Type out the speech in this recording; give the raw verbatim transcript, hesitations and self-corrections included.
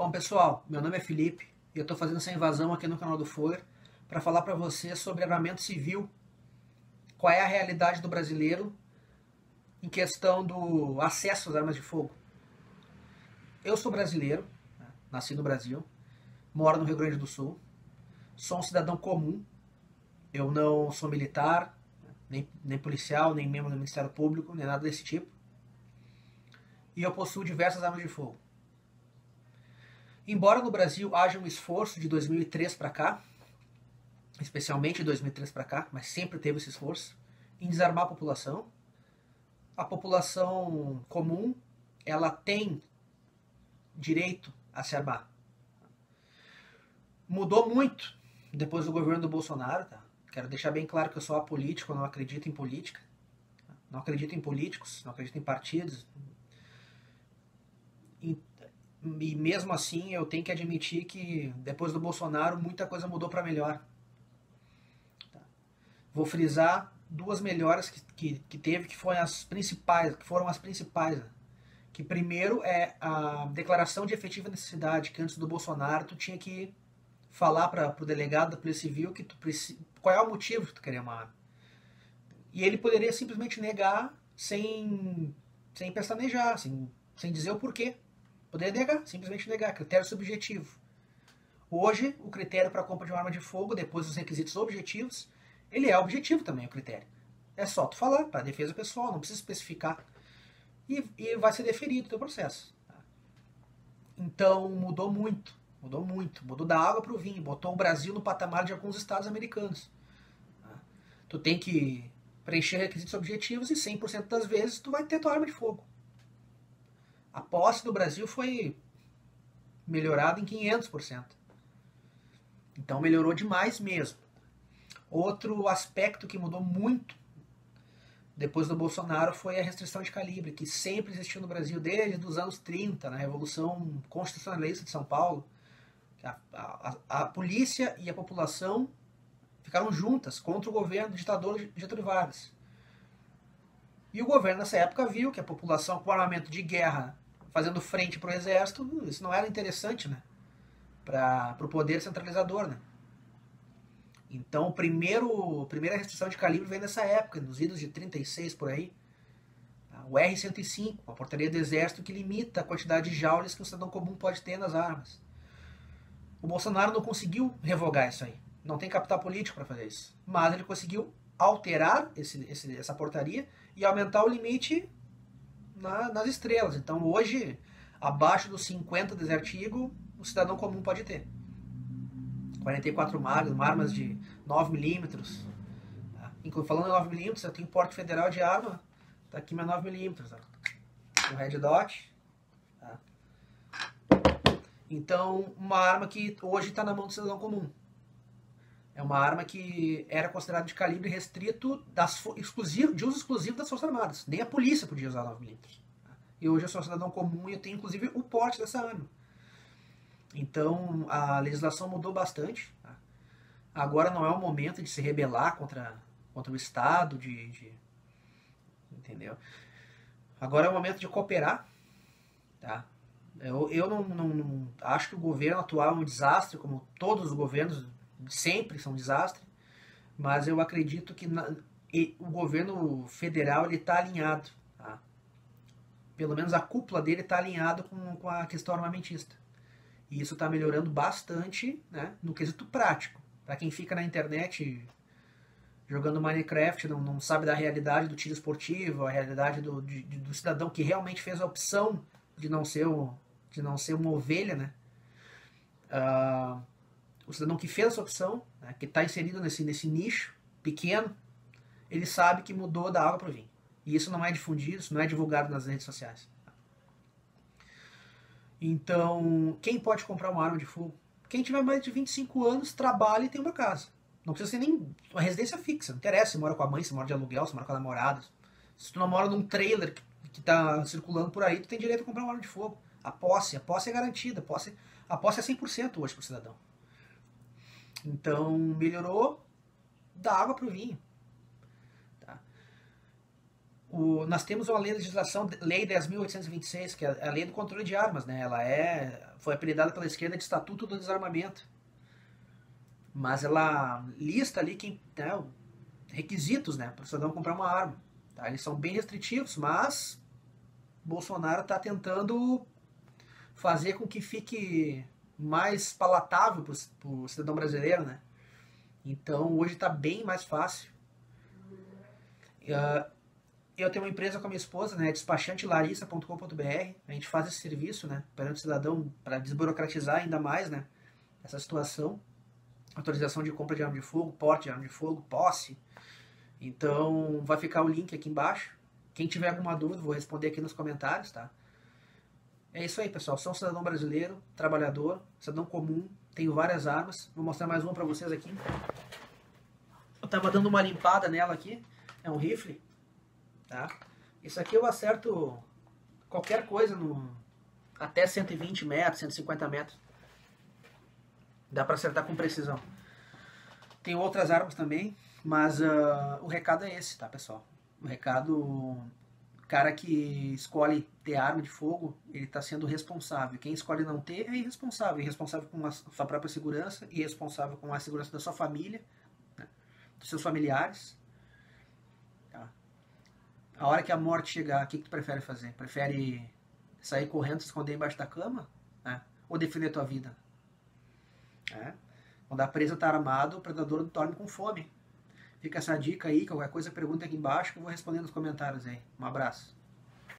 Bom, pessoal, meu nome é Felipe e eu estou fazendo essa invasão aqui no canal do Fhoer para falar para você sobre armamento civil, qual é a realidade do brasileiro em questão do acesso às armas de fogo. Eu sou brasileiro, nasci no Brasil, moro no Rio Grande do Sul, sou um cidadão comum, eu não sou militar, nem, nem policial, nem membro do Ministério Público, nem nada desse tipo, e eu possuo diversas armas de fogo. Embora no Brasil haja um esforço de dois mil e três para cá, especialmente de dois mil e três para cá, mas sempre teve esse esforço, em desarmar a população, a população comum, ela tem direito a se armar. Mudou muito depois do governo do Bolsonaro, tá? Quero deixar bem claro que eu sou apolítico, eu não acredito em política, não acredito em políticos, não acredito em partidos, e, e mesmo assim eu tenho que admitir que depois do Bolsonaro muita coisa mudou para melhor. Tá? Vou frisar duas melhoras que, que, que teve, que foram as principais, que foram as principais, né? Que primeiro é a declaração de efetiva necessidade, que antes do Bolsonaro tu tinha que falar para o delegado da Polícia Civil que tu qual é o motivo que tu queria uma arma. E ele poderia simplesmente negar sem, sem pestanejar, sem, sem dizer o porquê. Poderia negar, simplesmente negar, critério subjetivo. Hoje, o critério para a compra de uma arma de fogo, depois dos requisitos objetivos, ele é objetivo também, o critério. É só tu falar, para defesa pessoal, não precisa especificar. E, e vai ser deferido o teu processo. Então, mudou muito. Mudou muito, mudou da água para o vinho, botou o Brasil no patamar de alguns estados americanos. Tu tem que preencher requisitos objetivos e cem por cento das vezes tu vai ter tua arma de fogo. A posse do Brasil foi melhorada em quinhentos por cento. Então melhorou demais mesmo. Outro aspecto que mudou muito depois do Bolsonaro foi a restrição de calibre, que sempre existiu no Brasil desde os anos trinta, na Revolução Constitucionalista de São Paulo. A, a, a polícia e a população ficaram juntas contra o governo do ditador Getúlio Vargas. E o governo nessa época viu que a população com armamento de guerra fazendo frente para o exército, isso não era interessante, né? Para o poder centralizador, né? Então o primeiro, a primeira restrição de calibre vem nessa época, nos idos de trinta e seis por aí. O erre cento e cinco, uma portaria do exército que limita a quantidade de joules que o cidadão comum pode ter nas armas. O Bolsonaro não conseguiu revogar isso aí. Não tem capital político para fazer isso. Mas ele conseguiu alterar esse, esse, essa portaria e aumentar o limite na, nas estrelas. Então hoje, abaixo dos cinquenta Desert Eagle, o cidadão comum pode ter. quarenta e quatro magras, armas de nove milímetros. Tá? Falando em nove milímetros, eu tenho porte federal de arma. Tá aqui minha nove milímetros. O Red Dot. Tá? Então, uma arma que hoje está na mão do cidadão comum. É uma arma que era considerada de calibre restrito das, exclusivo, de uso exclusivo das Forças Armadas. Nem a polícia podia usar nove milímetros. E hoje eu sou um cidadão comum e eu tenho inclusive o porte dessa arma. Então a legislação mudou bastante. Agora não é o momento de se rebelar contra, contra o Estado. De, de, entendeu? Agora é o momento de cooperar. Tá? Eu, eu não, não, não acho que o governo atual é um desastre, como todos os governos sempre são um desastre, mas eu acredito que na, e, o governo federal está alinhado. Tá? Pelo menos a cúpula dele está alinhada com, com a questão armamentista. E isso está melhorando bastante, né, no quesito prático. Para quem fica na internet jogando Minecraft, não, não sabe da realidade do tiro esportivo, a realidade do, de, do cidadão que realmente fez a opção de não ser, o, de não ser uma ovelha, né? Uh, o cidadão que fez essa opção, né, que está inserido nesse, nesse nicho pequeno, ele sabe que mudou da água para o vinho. E isso não é difundido, isso não é divulgado nas redes sociais. Então, quem pode comprar uma arma de fogo? Quem tiver mais de vinte e cinco anos, trabalha e tem uma casa. Não precisa ser nem uma residência fixa. Não interessa se mora com a mãe, se mora de aluguel, se mora com a namorada. Se tu não mora num trailer que tá circulando por aí, tu tem direito a comprar uma arma de fogo. A posse, a posse é garantida. A posse, a posse é cem por cento hoje pro cidadão. Então, melhorou da água pro vinho. Tá? O, nós temos uma lei de legislação, Lei dez mil oitocentos e vinte e seis, que é a Lei do Controle de Armas, né? Ela é, foi apelidada pela esquerda de Estatuto do Desarmamento. Mas ela lista ali quem, né, requisitos, né, para o cidadão comprar uma arma. Tá? Eles são bem restritivos, mas Bolsonaro está tentando fazer com que fique mais palatável para o cidadão brasileiro, né? Então hoje está bem mais fácil. Uh, eu tenho uma empresa com a minha esposa, né, despachante larissa ponto com ponto br. A gente faz esse serviço, né, perante o cidadão, para desburocratizar ainda mais, né, essa situação. Autorização de compra de arma de fogo, porte de arma de fogo, posse. Então vai ficar o link aqui embaixo. Quem tiver alguma dúvida, vou responder aqui nos comentários, tá? É isso aí, pessoal. Sou um cidadão brasileiro, trabalhador, cidadão comum, tenho várias armas. Vou mostrar mais uma pra vocês aqui. Eu tava dando uma limpada nela aqui. É um rifle, tá? Isso aqui eu acerto qualquer coisa no até cento e vinte metros, cento e cinquenta metros. Dá pra acertar com precisão. Tem outras armas também, mas uh, o recado é esse, tá, pessoal? O recado... cara que escolhe ter arma de fogo, ele está sendo responsável. Quem escolhe não ter é irresponsável. Irresponsável com a sua própria segurança, irresponsável com a segurança da sua família, né, dos seus familiares. Tá. A hora que a morte chegar, o que, que tu prefere fazer? Prefere sair correndo, se esconder embaixo da cama? Né? Ou defender tua vida? É. Quando a presa está armada, o predador dorme com fome. Fica essa dica aí, qualquer coisa pergunta aqui embaixo que eu vou responder nos comentários aí. Um abraço.